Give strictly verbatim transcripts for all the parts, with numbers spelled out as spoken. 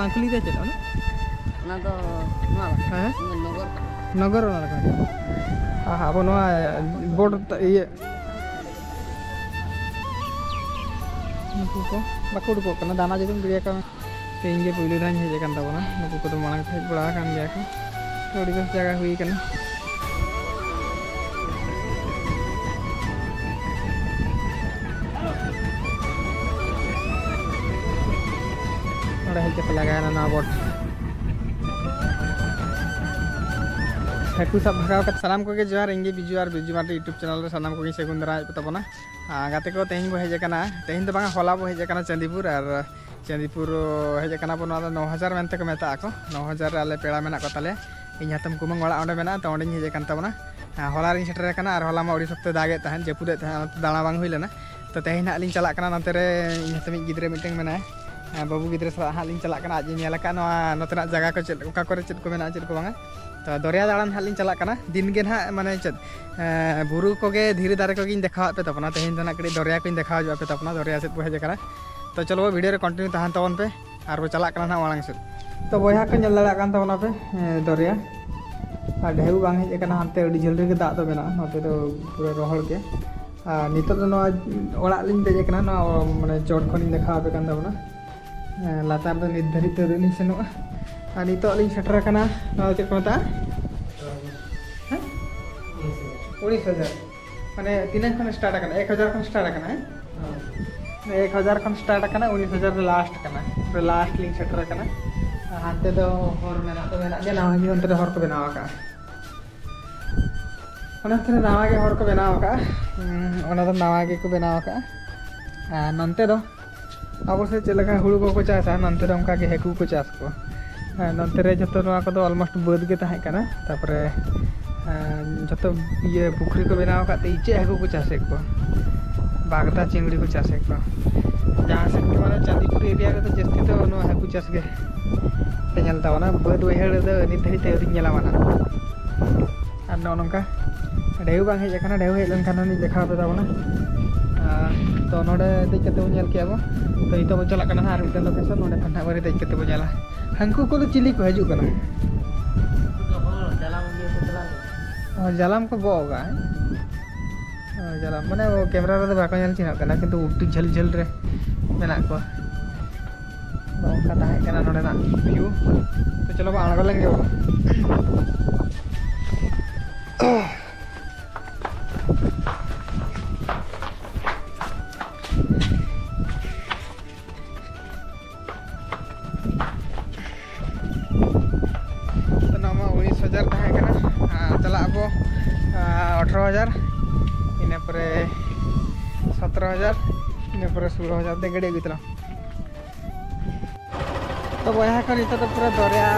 बांकुली दे चला ना ना तो ना हैं नगर नगर वाला का हां हां वो ना बोर्ड ये नुको बाकुड़ को करना दाना जदम बिड़िया का तेन के पहले दान हेज करन तबना नुको को तो मांग फेक बड़ा कान गया का थोड़ी बस जगह हुई करना थोड़ा हेल्प लगाया ना ना बोर्ड हेकू सब भागाव का सालाम को के जोहार इंगे बिजू आर बिजू माटी यूट्यूब चैनल रे सालाम को के सेगुन दराय पताबना गाते को तेहिं बो हेजकना तेहिं तो बांगा होला बो हेजकना चंदीपुर आर चंदीपुर हेजकना बो नवा नौ हज़ार मेनते को मेता को नौ हज़ार आले पेड़ा मेना को ताले इन हातम कुमंग वाला ओंडे मेना तो ओंडे हेजकन तबना होला रे सेटर कना आर होला मा ओडी सप्ते दागे तहन जपुदे तहन दाणा बांग होइलेना तो तेहिं ना लिंग चला कना नते रे इन हातम गिदरे मिटिंग मेना बाबू गिदरे सला हा लिंग चला कना आज नेला का नवा नतना जगह को चेद ओका करे चेद को मेना चेद को बांगा तो दरिया दाड़ान हाल चला दिन के ना माने चेद बुरु को धीरे दारे को देखा पे तबना तेहन तो ना कड़ी दरिया को देखा पे तबना दरिया से बो हेजना तो चलो वीडियो कंटिन्यू तहन तबन पे और चला ना वांग से तो बया को नल दाड़ान पे दरिया और ढेऊ बांग हेजना हानते अड़ी झलरी के दाग तो बना नते तो पूरा रहल के नितो तो ओड़ा लिंग देजना माने चोट खन देखा पे कान तबना लातार तो निर्धारित रेलिंग सेनोगा और नितली सेटर चेक को मता उन्नीस हज़ार मैंने तीन खन स्टार्ट एक हज़ार खन स्टार्ट एक हज़ार खन स्टार्ट उन्नीस हज़ार लास्ट लास्ट लिंग सेटर हानते तो हर मेना तो मेना अंते हर को बनाव का उन्हें नावा के हर को बनाव का उन्हें तो नावा के को बनाव का नंते दो अब से चेक लेखा हूड़ू को चासा नंते दो उनका के हेकू को चास को नंतरे जो ना को अलमोस्ट बद के तहकना तापरे जो ये पुखरी को बनाव का इचे हेकू को चासे को बागदा चिंगड़ी को चासे को जहाँ से माने चांदीपुर एरिया तो जस्ती तो हेकू चास के चलता बद वहर नित धरी तेला माना और ना नौका ढेव बांग हेजना ढेव हेलन खानी देखा पे तो ना देज के बो तो नित बो चलना ना और मिट्टन लोकेशन ना बारे देज के बोला हंकू को चिली को हजू करना जालाम को बोगा जालाम माने कैमरा रे बाको नल चिना करना किंतु उटी झल झल रे मेना को बाका ताहे करना नडे ना व्यू तो चलो आंगो लगे सोलह हजार देंगे गड़ा तो बया को नित पूरा दरिया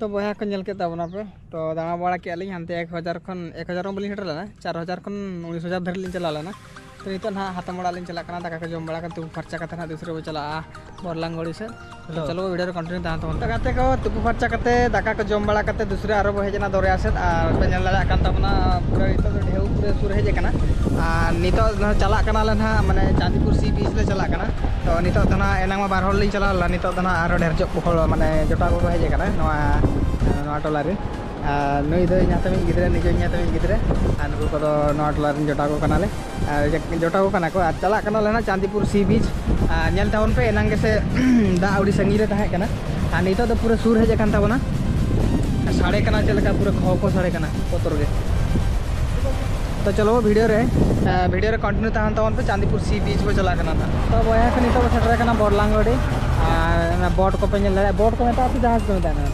तो बया को नल के तबना पे तो दाना बड़ा के लिए हानते एक हज़ार खन एक हज़ार बलिंग सेटर लेना चार हज़ार खन उन्नीस हज़ार धर लिंग चला लेना तो नित ना हाथम बड़ा लिंग चलना दाका को जम बड़ा का तुम खर्चा करते ना दूसरे वो चला बरलांगड़ी से तो चलो वीडियो कंटिन्यू तहन तहन तो गाते को तुम खर्चा करते दाका को जम बड़ा करते दूसरे आरो बो हेजना दरिया से और पे नल दाका तबना पूरा नित ढेउ पूरे सुर हेजना और नित चला कना ले ना माने चांदीपुर सी बीच ले चला कना तो नित एना बार हल लिंग चला नित आरो ढेर जो माने जोटा को हेजना ᱱᱚᱣᱟ ᱴᱚᱞᱟ ᱨᱮ ᱟᱨ ᱱᱩᱭ ᱫᱚ ᱤᱧ ᱦᱟᱛᱟᱣᱤᱧ ᱜᱤᱫᱽᱨᱟᱹ ᱱᱤᱡᱮᱧ ᱦᱟᱛᱟᱣᱤᱧ ᱜᱤᱫᱽᱨᱟᱹ ᱟᱨ ᱱᱩᱠᱩ ᱠᱚᱫᱚ ᱱᱚᱣᱟ ᱴᱚᱞᱟ ᱨᱮᱱ ᱡᱚᱴᱟᱣ ᱠᱚ ᱠᱟᱱᱟᱞᱮ ᱟᱨ ᱡᱚᱴᱟᱣ ᱠᱚ ᱠᱟᱱᱟ ᱠᱚ ᱟᱨ ᱪᱟᱞᱟᱜ ᱠᱟᱱᱟᱞᱮ ᱱᱟ ᱪᱟᱸᱫᱤᱯᱩᱨ ᱥᱤ ᱵᱤᱪ ᱟᱨ ᱧᱮᱞ ᱛᱟᱵᱚᱱ ᱯᱮ ᱮᱱᱟᱝ ᱜᱮᱥᱮ ᱫᱟᱜ ᱟᱹᱰᱤ ᱥᱟᱺᱜᱤᱧ ᱨᱮ ᱛᱟᱦᱮᱸ ᱠᱟᱱᱟ ᱟᱨ ᱱᱤᱛᱚᱜ ᱫᱚ ᱯᱩᱨᱟᱹ ᱥᱩᱨ ᱦᱮᱡ ᱟᱠᱟᱱ ᱛᱟᱵᱚᱱᱟ साड़े कना चलका पूरा खो को साड़े कना पतर के तो चलो वीडियो रे वीडियो रे कंटिन्यू तहन तहन पे चांदीपुर सी बीच पे चला कना था तो बया कनी तो सेटर कना बड़लांगड़ी आ बोट को पे ने बोट को मेटा आप जहाज को मेटा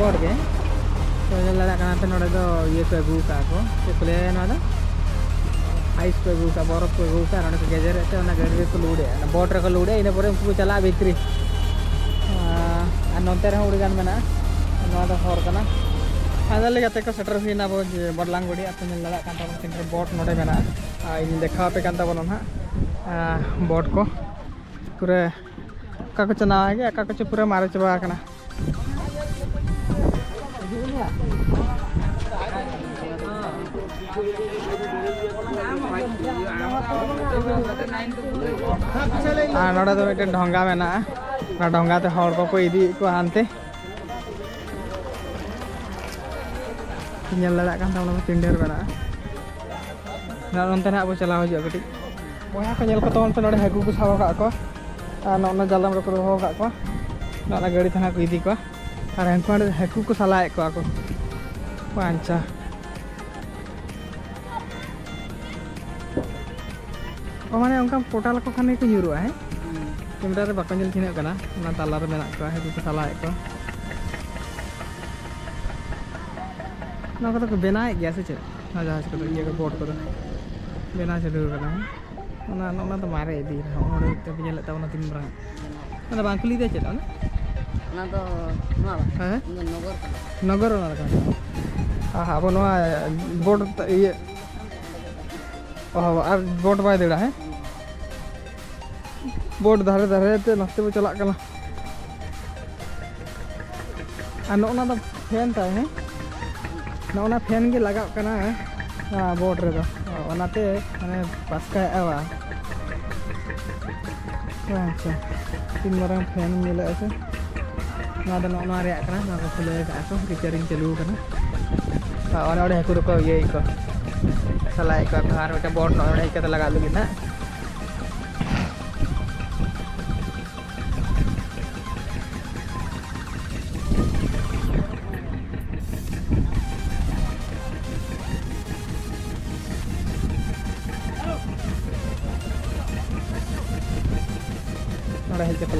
बोट के तो लड़ा कना पे नडे तो ये पे गु का को के प्ले ना था आइस पे गु का बर्फ पे गु का नडे गजर ते ना गजर को लूड़े ना बोट रे को लूड़े इने पर चला भीतरी आ नोते रे उड़गान में ना ᱟᱫᱚ ᱥᱮᱴᱮᱨ ᱦᱩᱭᱱᱟ ᱟᱵᱚ ᱵᱚᱨᱞᱟᱝᱜᱩᱰᱤ ᱟᱛᱳ ᱧᱮᱞ ᱞᱟᱜᱟᱜ ᱠᱟᱱ ᱛᱟᱵᱚᱱᱟ ᱛᱤᱱᱨᱮ ᱵᱳᱴ ᱱᱚᱰᱮ ᱢᱮᱱᱟᱜᱼᱟ ᱟᱨ ᱤᱧ ᱫᱮᱠᱷᱟᱣ ᱟᱯᱮ ᱠᱟᱱ ᱛᱟᱵᱚᱱᱟ ᱱᱟᱦᱟᱜ ᱵᱳᱴ ᱠᱚ ᱯᱩᱨᱟᱹ ᱚᱠᱟ ᱠᱚ ᱪᱟᱱᱟᱣ ᱜᱮ ᱚᱠᱟ ᱠᱚ ᱯᱩᱨᱟᱹ ᱢᱟᱨᱮ ᱪᱟᱵᱟ ᱟᱠᱟᱱᱟ ᱟᱨ ᱱᱚᱰᱮ ᱫᱚ ᱢᱤᱫᱴᱮᱱ ᱰᱷᱚᱸᱜᱟ ᱢᱮᱱᱟᱜᱼᱟ ᱚᱱᱟ ᱰᱷᱚᱸᱜᱟᱛᱮ ᱦᱚᱲ ᱠᱚᱠᱚ ᱤᱫᱤᱭᱮᱫ ᱠᱚᱣᱟ ᱦᱟᱱᱛᱮ ᱧᱮᱞ ᱞᱟᱜᱟᱜ ᱠᱟᱱ ᱛᱟᱵᱚᱱᱟ ᱴᱤᱱᱰᱟᱨ ᱵᱮᱱᱟᱜᱼᱟ ᱱᱚᱜᱼᱚ ᱱᱚᱛᱮ ᱱᱟᱦᱟᱜ ᱵᱚ ᱪᱟᱞᱟᱣ ᱦᱤᱡᱩᱜᱼᱟ ᱠᱟᱹᱴᱤᱡ ᱵᱚᱭᱦᱟ ᱠᱚ ᱧᱮᱞ ᱠᱚ ᱛᱟᱵᱚᱱ ᱯᱮ ᱱᱚᱰᱮ ᱦᱟᱹᱠᱩ ᱠᱚ ᱥᱟᱵ ᱟᱠᱟᱫ ᱠᱚᱣᱟ ᱟᱨ ᱱᱚᱜᱼᱚ ᱡᱟᱞᱟᱢ ᱨᱮᱠᱚ ᱫᱚᱦᱚ ᱟᱠᱟᱫ ᱠᱚᱣᱟ ᱱᱚᱜᱼᱚ ᱜᱟᱹᱲᱤ ᱛᱟᱦᱮᱱᱟ ᱠᱚ ᱤᱫᱤ ᱠᱚᱣᱟ ᱟᱨ ᱦᱟᱹᱱᱠᱩ ᱦᱟᱸᱰᱮ ᱦᱟᱹᱠᱩ ᱠᱚ ᱥᱟᱞᱟᱭᱮᱫ ᱠᱚᱣᱟ ᱠᱚ ᱯᱟᱸᱪᱟ ᱚ ᱢᱟᱱᱮ ᱚᱱᱠᱟ ᱯᱚᱴᱟᱞ ᱠᱚ ᱠᱷᱟᱱ ᱜᱮᱠᱚ ᱧᱩᱨᱩᱜᱼᱟ ᱦᱮᱸ ᱠᱮᱢᱨᱟ ᱨᱮ ᱵᱟᱠᱚ ᱧᱮᱞ ᱛᱤᱱᱟᱹᱜ ᱠᱟᱱᱟ ᱚᱱᱟ ᱛᱟᱞᱟ ᱨᱮ ᱢᱮᱱᱟᱜ ᱠᱚᱣᱟ ᱦᱟᱹᱠᱩ ᱠᱚ ᱥᱟᱞᱟᱭᱮᱫ ᱠᱚᱣᱟ ᱱᱚᱣᱟ ᱠᱚᱫᱚ ᱵᱮᱱᱟᱣᱮᱫ ᱜᱮᱭᱟ ᱥᱮ ᱪᱮᱫ ᱱᱚᱣᱟ ᱡᱟᱦᱟᱡᱽ ᱠᱚᱫᱚ ᱤᱭᱟᱹ ᱠᱚ ᱵᱳᱴ ᱠᱚᱫᱚ ᱵᱮᱱᱟᱣ ᱪᱟᱹᱞᱩ ᱟᱠᱟᱱᱟ ᱚᱱᱟ ᱚᱱᱟ ᱫᱚ ᱢᱟᱨᱮ ᱤᱫᱤᱭᱮᱱᱟ ᱦᱚᱸᱜᱼᱚ ᱱᱚᱰᱮ ᱛᱮᱯᱮ ᱧᱮᱞᱮᱫ ᱛᱟᱵᱚᱱᱟ ᱛᱤᱱ ᱢᱟᱨᱟᱝ ᱚᱱᱟ ᱫᱚ ᱵᱟᱝᱠᱩᱞᱤ ᱫᱚ ᱪᱮᱫ ᱚᱱᱟ ᱚᱱᱟ ᱫᱚ ᱱᱚᱣᱟ ᱦᱮᱸ ᱱᱚᱜᱚᱨ ᱱᱚᱜᱚᱨ ᱚᱱᱟ ᱠᱟᱱᱟ ᱟᱦᱟ ᱟᱵᱚ ᱱᱚᱣᱟ ᱵᱳᱴ ᱤᱭᱟᱹ ᱚᱦᱚ ᱟᱨ ᱵᱳᱴ ᱵᱟᱭ ᱫᱟᱲᱟ ᱦᱮᱸ ᱵᱳᱴ ᱫᱷᱟᱨᱮ ᱫᱷᱟᱨᱮ ᱛᱮ ᱱᱚᱛᱮ ᱵᱚ ᱪᱟᱞᱟᱜ ᱠᱟᱱᱟ ᱟᱨ ᱱᱚᱜᱼᱚ ᱱᱚᱣᱟ ᱫᱚ ᱯᱷᱮᱱ ᱛᱟᱭ ᱦᱮᱸ ना फैन के लगा बोट रे ओनाते मैं पास्का अच्छा तीन मारंग फैन मिले से खुले रिपेयरिंग चालू और हकू रखो ये को सलाय को और मिट्टे बोट ना हेकते लगा लगे ना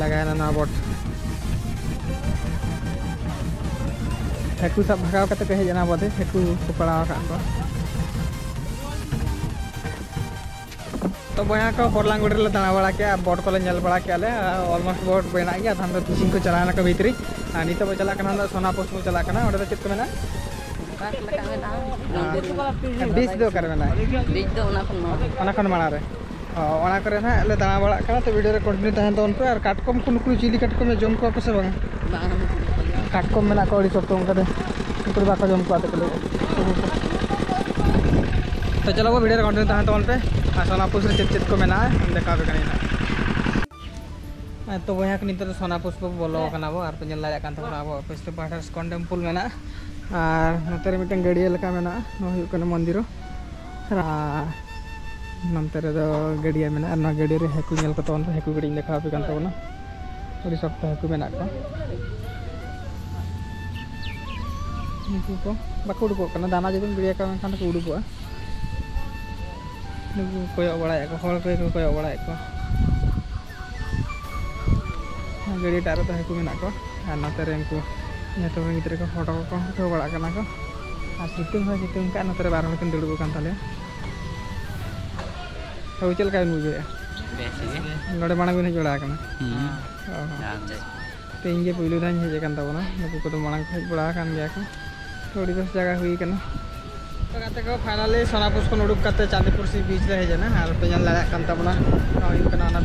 लगाया ना बोट हेकू सब भागा हजना बोधे हेकू को पड़ा तो बया को बरलांगुड़ी ले दाड़ा बड़ा के बोट को ले नल बड़ा के ऑलमोस्ट बोट बना गया फिशिंग को चलाना को भीतरी और नित बो चला सोनापुर बो चला चेक को मेना बीच दो माड़े ᱚᱱᱟ ᱠᱚᱨᱮ ᱱᱟᱦᱟᱜ ᱞᱮ ᱫᱟᱬᱟ ᱵᱟᱲᱟᱜ ᱠᱟᱱᱟ ᱛᱚ ᱵᱷᱤᱰᱤᱭᱳ ᱨᱮ ᱠᱚᱱᱴᱤᱱᱤᱭᱩ ᱛᱟᱦᱮᱱ ᱛᱟᱵᱚᱱ ᱯᱮ ᱟᱨ ᱠᱟᱴᱠᱚᱢ ᱠᱚ ᱱᱩᱠᱩ ᱪᱤᱞᱤ ᱠᱟᱴᱠᱚᱢ ᱡᱚᱢ ᱠᱚᱣᱟ ᱯᱮ ᱥᱮ ᱵᱟᱝ ᱠᱟᱴᱠᱚᱢ ᱢᱮᱱᱟᱜ ᱠᱚᱣᱟ ᱟᱹᱰᱤ ᱥᱚᱠᱛᱚ ᱚᱱᱠᱟ ᱫᱚ ᱱᱩᱠᱩ ᱵᱟᱠᱚ ᱡᱚᱢ ᱠᱚᱣᱟ ᱛᱮᱠᱚ ᱛᱚ ᱪᱚᱞᱚ ᱵᱷᱤᱰᱤᱭᱳ ᱨᱮ ᱠᱚᱱᱴᱤᱱᱤᱭᱩ ᱛᱟᱦᱮᱱ ᱛᱟᱵᱚᱱ ᱯᱮ ᱟᱨ ᱥᱚᱱᱟᱯᱩᱥ ᱨᱮ ᱪᱮᱫ ᱪᱮᱫ ᱠᱚ ᱢᱮᱱᱟᱜᱼᱟ ᱫᱮᱠᱷᱟᱣ ᱯᱮ ᱠᱟᱱᱟ ᱛᱚ ᱵᱚᱭᱦᱟ ᱠᱚ ᱱᱤᱛᱚᱜ ᱥᱚᱱᱟᱯᱩᱥ ᱵᱚ ᱵᱚᱞᱚ ᱠᱟᱱᱟ ᱵᱚ ᱟᱨ ᱯᱮ ᱧᱮᱞ ᱫᱟᱲᱮᱭᱟᱜ ᱠᱟᱱ ᱛᱟᱵᱚᱱᱟ ᱟᱵᱚ ᱯᱚᱥᱪᱤᱢ ᱯᱟᱦᱴᱟ ᱨᱮ ᱤᱥᱠᱚᱱ ᱴᱮᱢᱯᱩᱞ ᱢᱮᱱᱟᱜᱼᱟ ᱟᱨ ᱱᱚᱛᱮ ᱨᱮ ᱢᱤᱫᱴᱟᱝ ᱜᱟᱹᱰᱭᱟᱹ ᱞᱮᱠᱟ ᱢᱮᱱᱟᱜᱼᱟ ᱱᱚᱣᱟ ᱦᱩᱭᱩᱜ ᱠᱟᱱᱟ ᱢᱚᱱᱫᱤᱨ नमते गड़िया में गड़िया रे हेकू नेल को तबन हेकू गड़ी देखा पे कान तबना अभी सख्त हेकू में नुकू को बाको उड़को दाना जो गड़िया कान को उड़को नुकू कोयक बड़ा को हर को कोयक बड़ा को गड़िया टारे तो हेकू में और नाते उनको जो गिद्रे को फोटो को उठाव बड़ा को और सितुंग हो सितुंग का नाते बारह किन दुड़ब कान तले अब चल का बुझे ना मांग बन बड़ा तेज पुलू दिन हजन नुक मांग हज बड़ा गया थोड़ी बस जगह हुई तो फाइनली सोनापुर को उड़ूक चांदीपुर सी बीच ले हजना और पे दाबना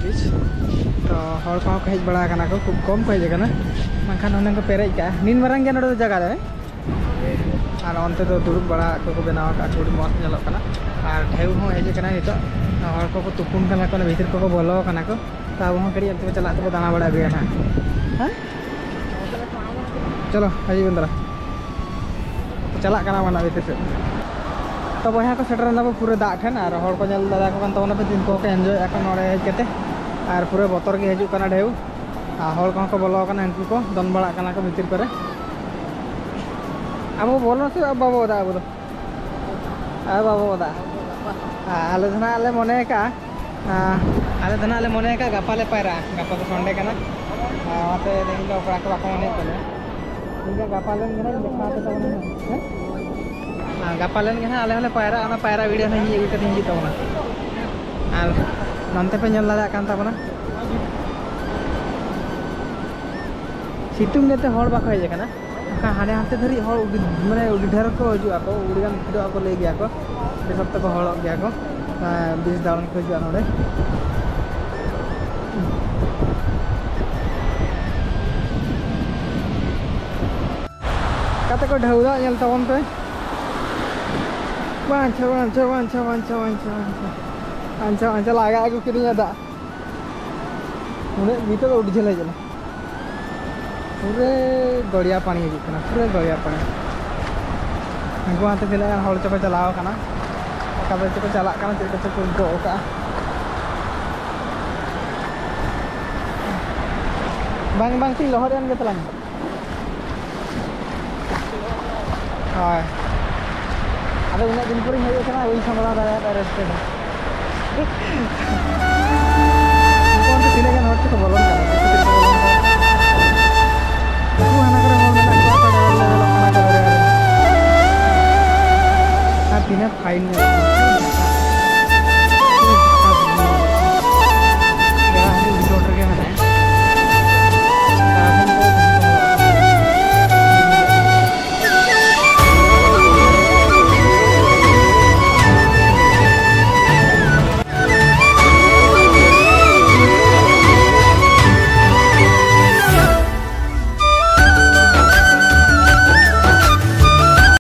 बीच तो हज बड़ा को खूब कम को हजना बाखान उन्हें को पेरेज का नीन मारंग ना जगह और अंत दुड़ब बड़ा को बनाव थोड़ी मजल और ढेव हूँ हजना नित और को तुपुन भीतर को बोलो कना को अब कड़ी चला दाड़ा बड़ा हाँ चलो हाजी बंदरा चला माना भीतर से तो बया को सेटरना पूरा दाग ठेन और हर को दादा दिन को एनजॉय नोड़े हजते और पूरा बतर के हजना ढेव और को बलो इनको को दन बड़ा को भीतर पर अब बोलो से बाबो बदा अब बाबो बदा आले दना आले मने का आले दना आले मने का गपा ले पायरा गपा तो संडे का मने इनका गपालन गना देखा तो तब है हां गपालन गना आले हले पायरा आना पायरा वीडियो नहीं ये कटिंग जी तबना और नंते पे नल लगा कान तबना सितुम नेते हर बाखय जे कना का हाने हाते धरी हर माने उडिधर को हजुआ को उडिगान खिदो को ले गया को से सब तक हर गया को बीस दावन को जानो रे कत को ढौदा यल तवन पे पांच पांच पांच पांच पांच पांच लागा को किदिया दा उन्हें भीतर उठ झले जला पूरे गड़िया पानी हिज कना पूरे गड़िया पानी हमको आते चला हल चपे चलाओ कना कबे चपे चला कना चपे चपे दो का बांग बांग ती लहर एन गतला हाँ अब उन्हें दिन पूरी नहीं देखना वही समझा रहा है तेरे से कौन से तीन का नोट से तो बोलूँ क्या तू है ना करेगा मैं ना क्या करेगा लेवल अपना करेगा हाँ तीन फाइन